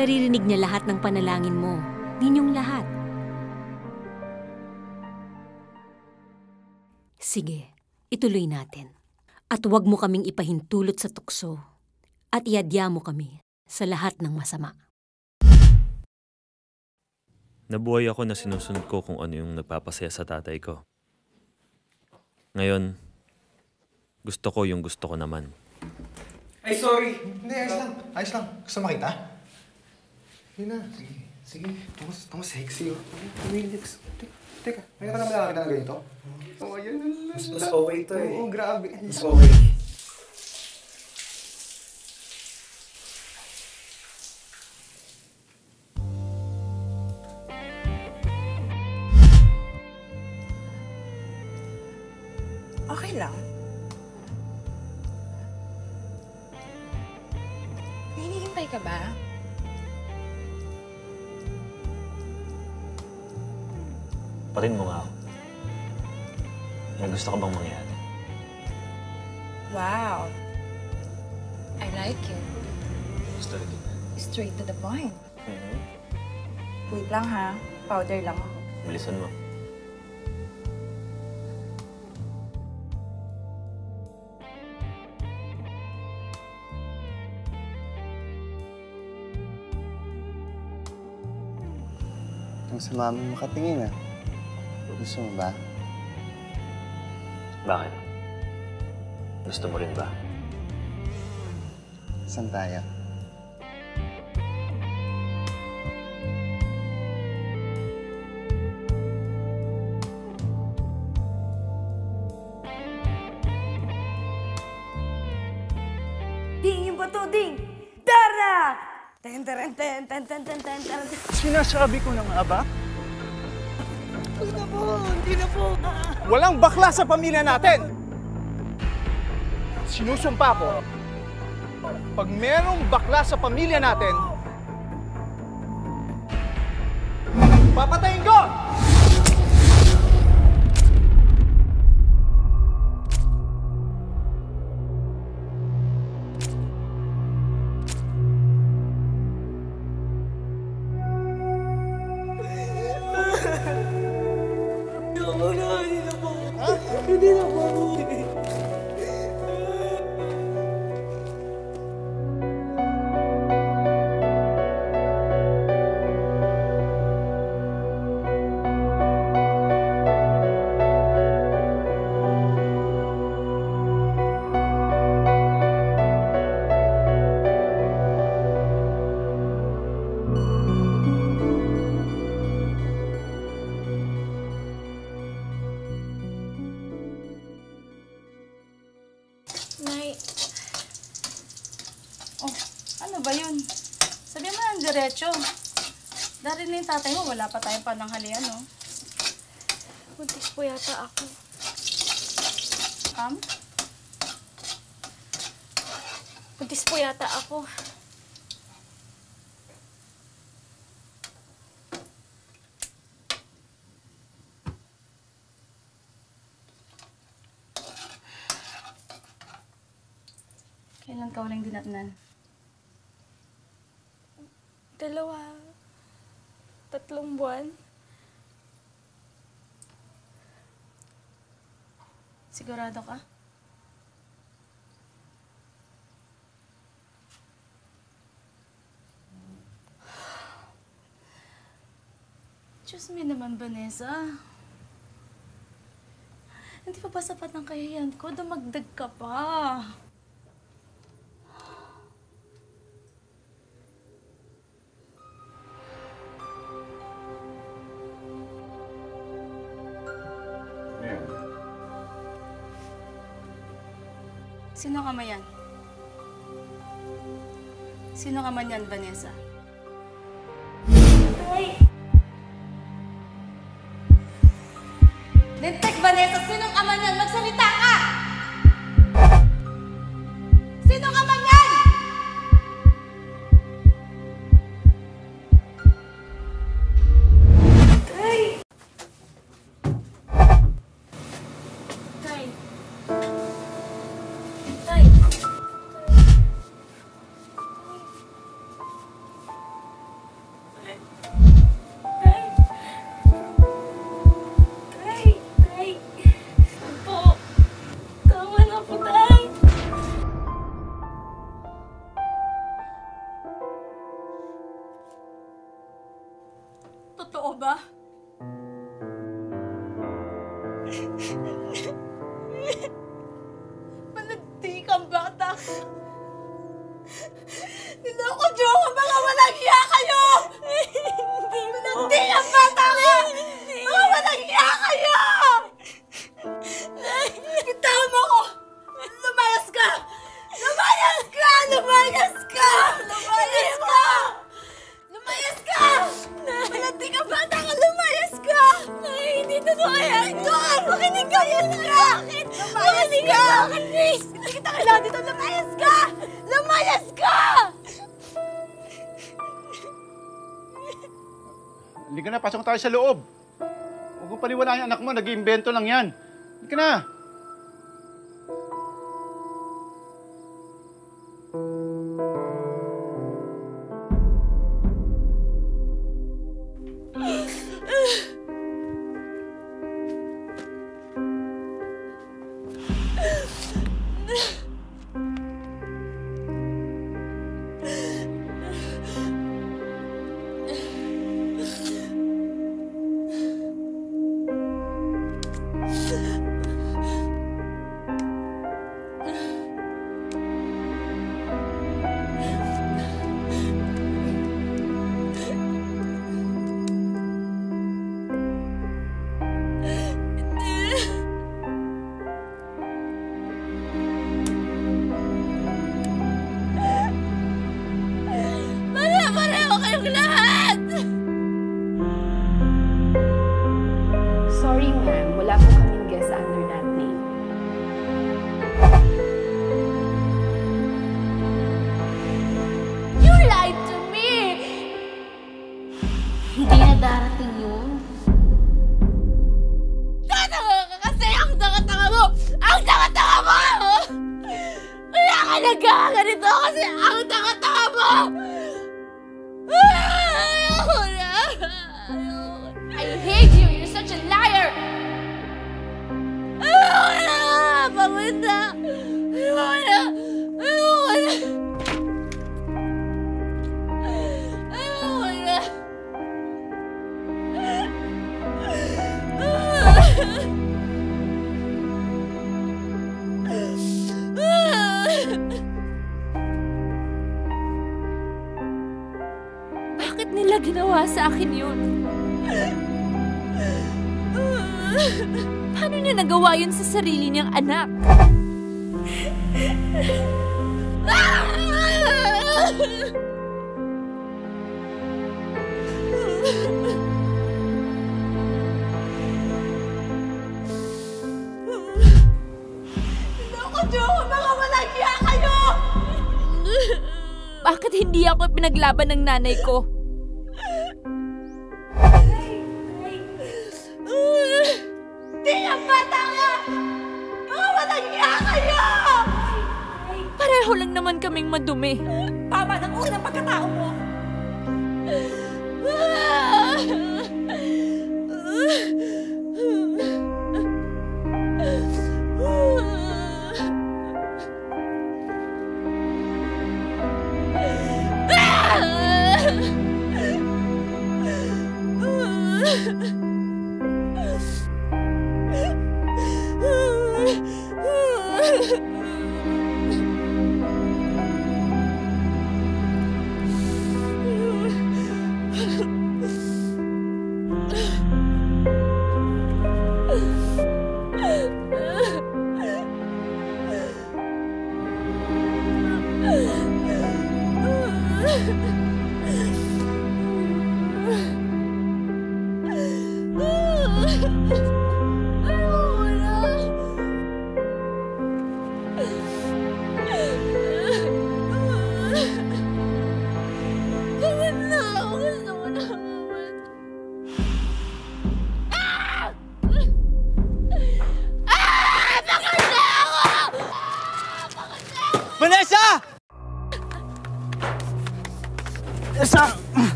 naririnig niya lahat ng panalangin mo, ninyong lahat. Sige, ituloy natin. At huwag mo kaming ipahintulot sa tukso at iadya mo kami sa lahat ng masama. Nabuhay ako na sinusunod ko kung ano yung nagpapasaya sa tatay ko. Ngayon, gusto ko yung gusto ko naman. Ay, sorry! Hindi, ayos lang. Ayos lang. Gusto makita? Hindi na. Sige. Sige. Tungo sexy, oh. Relax. Teka, may naman nakakita na ganito? Oo, yun. Mas okay ito, eh. Oo, grabe. Mas okay. Okay lang. Hinihintay ka ba? Parin mo nga ako. May gusto ka bang mangyari? Wow. I like it. Straight. Straight to the point. Mm-hmm. Wait lang ha. Powder lang ako. Bilisan mo. Sa mami mo katingin, ah. Gusto mo ba? Bakit? Gusto mo rin ba? Saan tayo? Ding yung bato, ding! Tara! Ten, ten, ten, ten, ten, ten, ten, ten. Sinasabi ko na nga ba? Hindi na po, hindi na po. Walang bakla sa pamilya natin! Sinusumpa ko, pag merong bakla sa pamilya natin, papatayin ko! Dari na yung tatay mo, wala pa tayong pananghalian, no? Buntis po yata ako. Ma'am? Buntis po yata ako. Kailan ka walang dinatnan? Dalawa. Tatlong buwan. Sigurado ka? Diyos me naman, Vanessa. Hindi pa ba sapat ng kahihiyan ko? Dumagdag ka pa. Sino ka man yan? Sino ka man yan, Vanessa? Ay! Lintek, Vanessa! Sinong ama niyan? Magsalita ka! Sinong ama niyan? Tay! Tay! Tay! Malandi kang bata. Nilokadyo ka mga malagya kayo! Malandi kang bata ka! Mga malagya kayo! Bitawan mo ko! Lumayas ka! Lumayas ka! Lumayas ka! Lumayas ka! Lumayas ka! Malandi kang bata ka! Lumayas ka! Ay, hindi totoo yan! Makinig ka! Lumayas ka! Makinig ka! Makinig! Hindi kita kailangan dito! Lumayas ka! Lumayas ka! Hindi ka na, pasok tayo sa loob. Huwag mo paliwalaan yung anak mo, nag-iimbento lang yan. Hindi ka na. Sarili niyang anak. Naku, mga malagya kayo! Bakit hindi ako pinaglaban ng nanay ko? Madumi. Papa, ang uri ng pagkatao mo.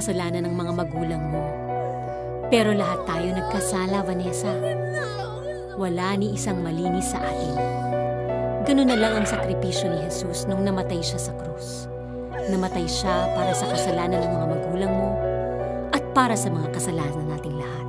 Kasalanan ng mga magulang mo. Pero lahat tayo nagkasala, Vanessa. Wala ni isang malinis sa atin. Ganun na lang ang sakripisyo ni Jesus nung namatay siya sa krus. Namatay siya para sa kasalanan ng mga magulang mo at para sa mga kasalanan nating lahat.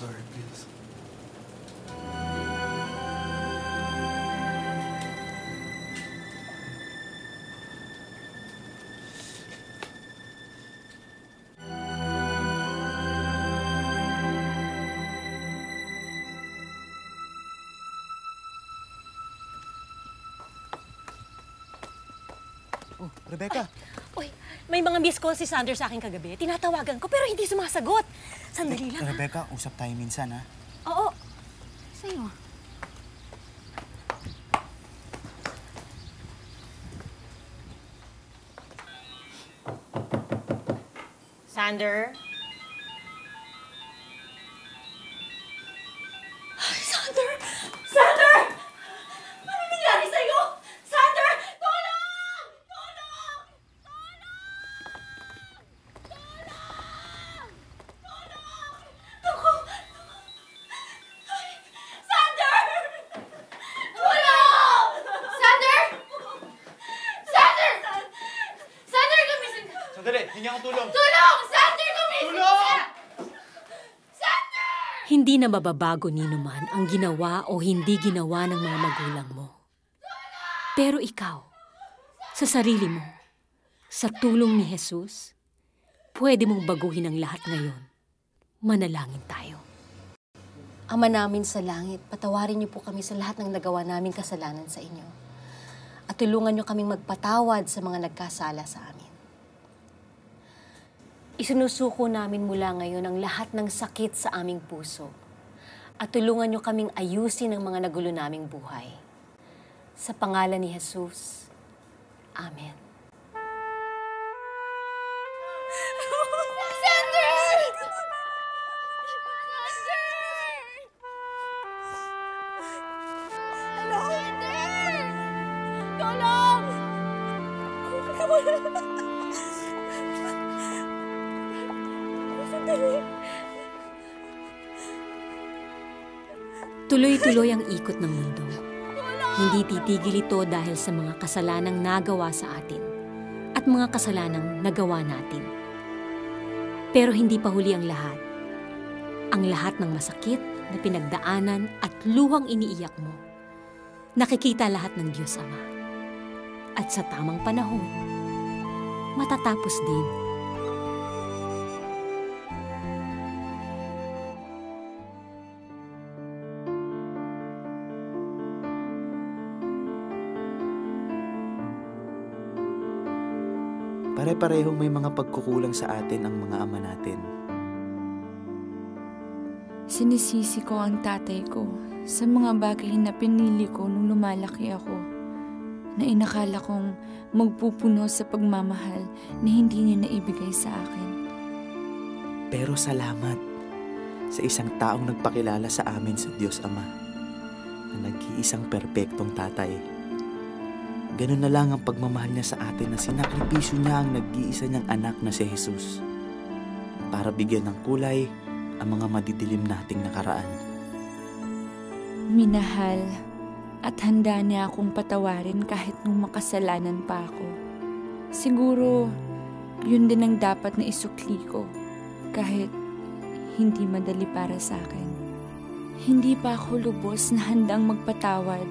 Sorry, please. Oh, Rebecca. Uy, may mga miss call si Sander sa akin kagabi. Tinatawagan ko pero hindi sumasagot. Sandali lang, Rebecca, ha? Usap tayo minsan, ha? Oo. Sa'yo. Sander? Sander! Sander! Ano nangyari sa'yo? Sander! Tulong! Tulong! Tulong! Tulong! Naku! Sander! Tulong! Sander! Sander! Sander, gumising ka! Sandali, hingyan ko tulong. Tulong! Sander, gumising ka! Tulong! Sander! Hindi na mababago ni naman ang ginawa o hindi ginawa ng mga magulang mo. Pero ikaw, sa sarili mo, sa tulong ni Jesus, pwede mong baguhin ang lahat ngayon. Manalangin tayo. Ama namin sa langit, patawarin niyo po kami sa lahat ng nagawa naming kasalanan sa inyo. At tulungan niyo kaming magpatawad sa mga nagkasala sa amin. Isinusuko namin mula ngayon ang lahat ng sakit sa aming puso. At tulungan niyo kaming ayusin ang mga nagulo naming buhay. Sa pangalan ni Jesus, Amen. Tuloy-tuloy ang ikot ng mundo. Hindi titigil ito dahil sa mga kasalanang nagawa sa atin at mga kasalanang nagawa natin. Pero hindi pa huli ang lahat. Ang lahat ng masakit na pinagdaanan at luhang iniiyak mo, nakikita lahat ng Diyos Ama. At sa tamang panahon, matatapos din. Pare-parehong may mga pagkukulang sa atin ang mga ama natin. Si Sinisisi ko ang tatay ko sa mga bagay na pinili ko nung lumalaki ako, na inakala kong magpupuno sa pagmamahal na hindi niya naibigay sa akin. Pero salamat sa isang taong nagpakilala sa amin sa Diyos Ama, na nag-iisang perpektong tatay. Ganun na lang ang pagmamahal niya sa atin na sinakripisyo niya ang nag-iisa niyang anak na si Jesus para bigyan ng kulay ang mga madidilim nating nakaraan. Minahal at handa niya akong patawarin kahit nung makasalanan pa ako. Siguro, yun din ang dapat na isukli ko kahit hindi madali para sa akin. Hindi pa ako lubos na handang magpatawad.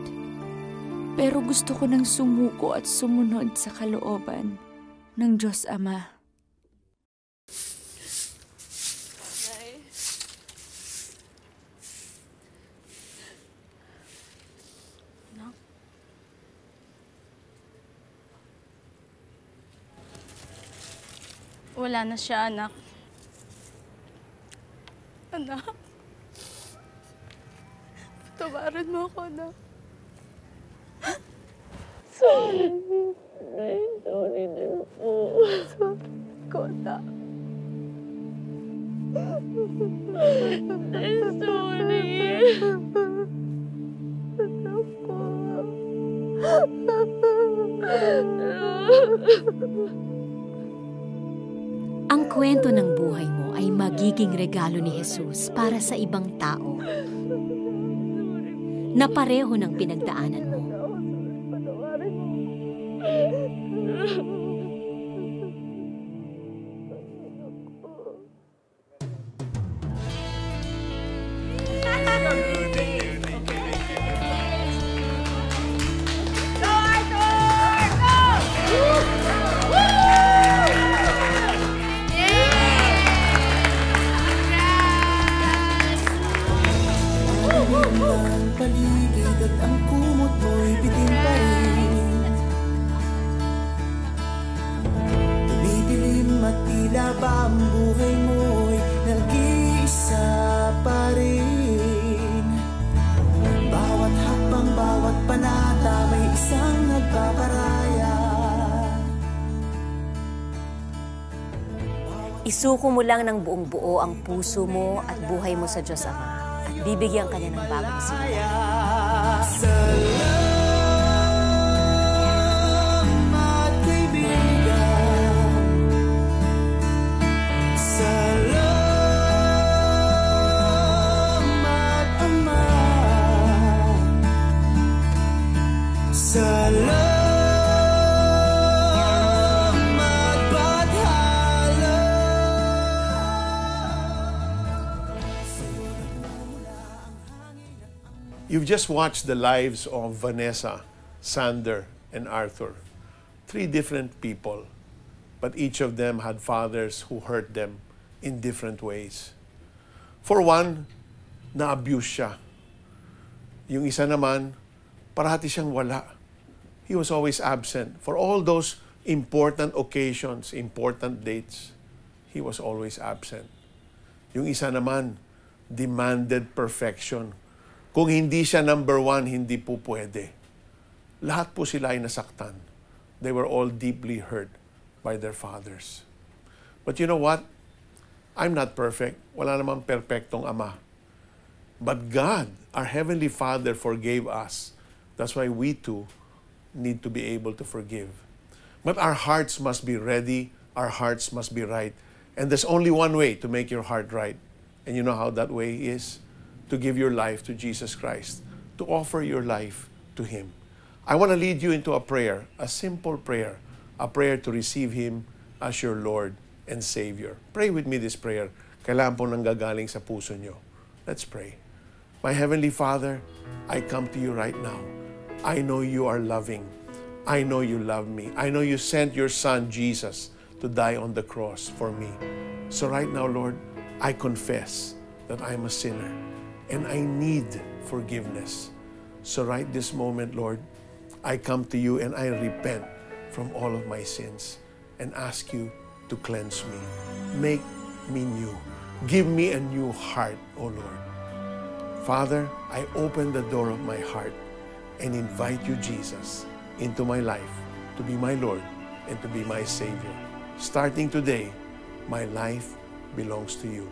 Pero gusto ko nang sumuko at sumunod sa kalooban ng Diyos Ama. Nay. No? Wala na siya, anak. Anak. Patawarin mo ako, anak. Sorry. Sorry, sorry din po. Sorry, Kota. Sorry. Anak ko. Ang kwento ng buhay mo ay magiging regalo ni Jesus para sa ibang tao na pareho ng pinagdaanan mo. Isuko mo lang ng buong buo ang puso mo at buhay mo sa Diyos Ama at bibigyan ka niya ng bagong simula. You've just watched the lives of Vanessa, Sander, and Arthur. Three different people, but each of them had fathers who hurt them in different ways. For one, na-abuse siya. Yung isa naman, parati siyang wala. He was always absent. For all those important occasions, important dates, he was always absent. Yung isa naman, demanded perfection. Kung hindi siya number one, hindi po pwede. Lahat po sila ay nasaktan. They were all deeply hurt by their fathers. But you know what? I'm not perfect. Wala namang perpektong ama. But God, our Heavenly Father, forgave us. That's why we too need to be able to forgive. But our hearts must be ready. Our hearts must be right. And there's only one way to make your heart right. And you know how that way is? To give your life to Jesus Christ, to offer your life to Him. I want to lead you into a prayer, a simple prayer, a prayer to receive Him as your Lord and Savior. Pray with me this prayer. Kailangan po nanggagaling sa puso nyo. Let's pray. My Heavenly Father, I come to you right now. I know you are loving. I know you love me. I know you sent your Son, Jesus, to die on the cross for me. So right now, Lord, I confess that I'm a sinner. And I need forgiveness. So right this moment, Lord, I come to you and I repent from all of my sins and ask you to cleanse me. Make me new. Give me a new heart, O Lord. Father, I open the door of my heart and invite you, Jesus, into my life to be my Lord and to be my Savior. Starting today, my life belongs to you.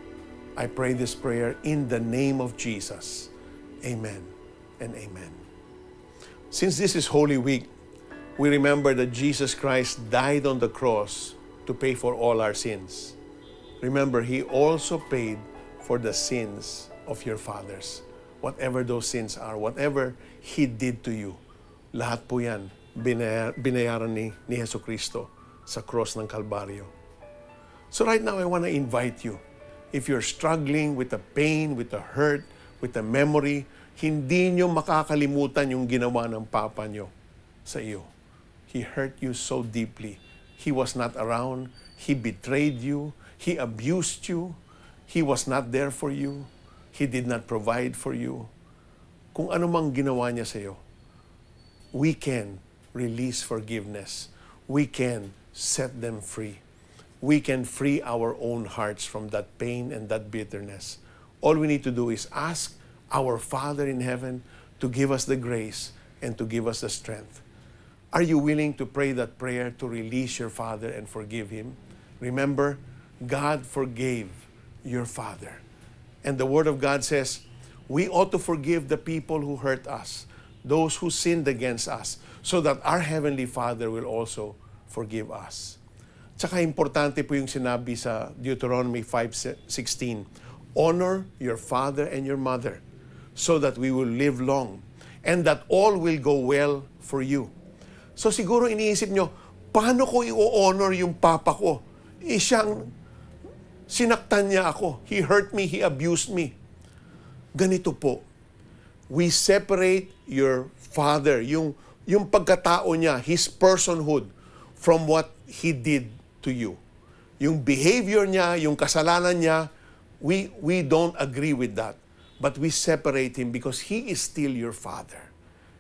I pray this prayer in the name of Jesus. Amen and amen. Since this is Holy Week, we remember that Jesus Christ died on the cross to pay for all our sins. Remember, He also paid for the sins of your fathers, whatever those sins are, whatever He did to you. Lahat po yan, binayaran ni, ni Jesucristo sa cross ng Kalbaryo. So right now, I want to invite you, if you're struggling with the pain, with the hurt, with the memory, hindi nyo makakalimutan yung ginawa ng Papa nyo sa iyo. He hurt you so deeply. He was not around. He betrayed you. He abused you. He was not there for you. He did not provide for you. Kung ano mang ginawa niya sa iyo, we can release forgiveness. We can set them free. We can free our own hearts from that pain and that bitterness. All we need to do is ask our Father in heaven to give us the grace and to give us the strength. Are you willing to pray that prayer to release your father and forgive him? Remember, God forgave your father. And the Word of God says, we ought to forgive the people who hurt us, those who sinned against us, so that our Heavenly Father will also forgive us. Tsaka importante po yung sinabi sa Deuteronomy five sixteen, honor your father and your mother, so that we will live long, and that all will go well for you. So siguro iniisip nyo, paano ko i-honor yung papa ko? Eh, siyang sinaktan niya ako. He hurt me, he abused me. Ganito po, we separate your father, yung, yung pagkatao niya, his personhood, from what he did to you. Yung behavior niya, yung kasalanan niya, we, we don't agree with that. But we separate him because he is still your father.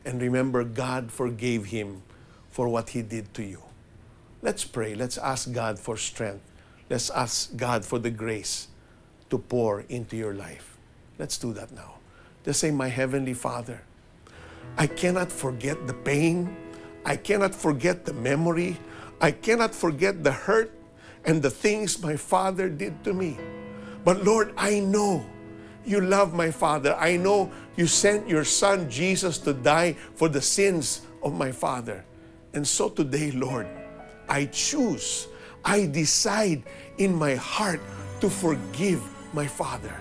And remember, God forgave him for what he did to you. Let's pray. Let's ask God for strength. Let's ask God for the grace to pour into your life. Let's do that now. Just say, my Heavenly Father, I cannot forget the pain. I cannot forget the memory. I cannot forget the hurt and the things my father did to me. But Lord, I know you love my father. I know you sent your son Jesus to die for the sins of my father. And so today, Lord, I choose, I decide in my heart to forgive my father.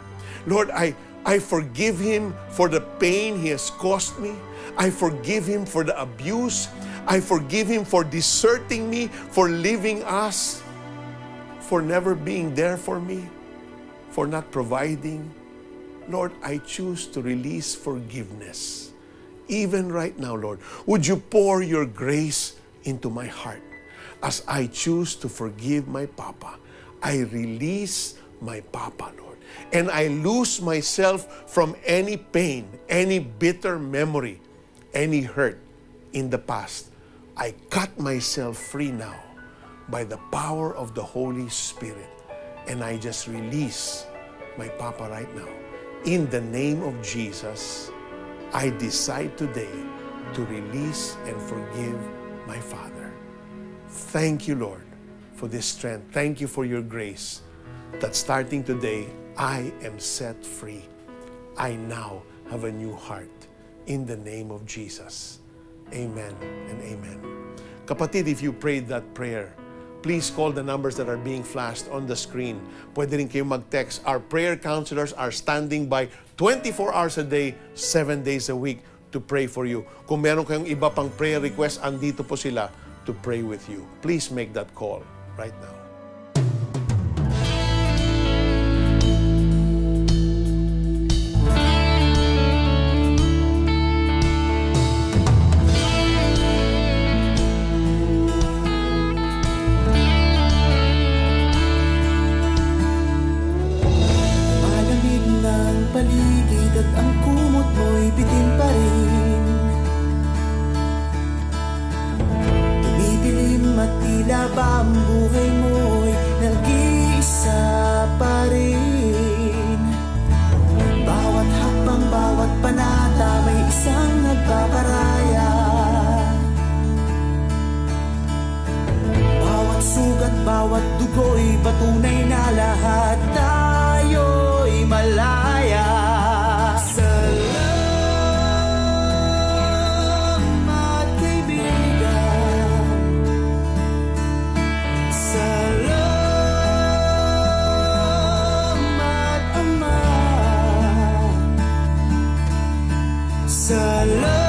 Lord, I, I forgive him for the pain he has caused me. I forgive him for the abuse. I forgive him for deserting me, for leaving us, for never being there for me, for not providing. Lord, I choose to release forgiveness. Even right now, Lord, would you pour your grace into my heart? As I choose to forgive my papa, I release my papa, Lord. And I loose myself from any pain, any bitter memory, any hurt in the past. I cut myself free now by the power of the Holy Spirit. And I just release my papa right now. In the name of Jesus, I decide today to release and forgive my father. Thank you, Lord, for this strength. Thank you for your grace that starting today, I am set free. I now have a new heart. In the name of Jesus. Amen and amen. Kapatid, if you prayed that prayer, please call the numbers that are being flashed on the screen. Pwede rin kayong mag-text. Our prayer counselors are standing by twenty-four hours a day, seven days a week to pray for you. Kung meron kayong iba pang prayer request, andito po sila to pray with you. Please make that call right now. Tila ba ang buhay mo? ko'y patunay na lahat tayo'y malaya. Salamat kaibigan, salamat ama, salamat.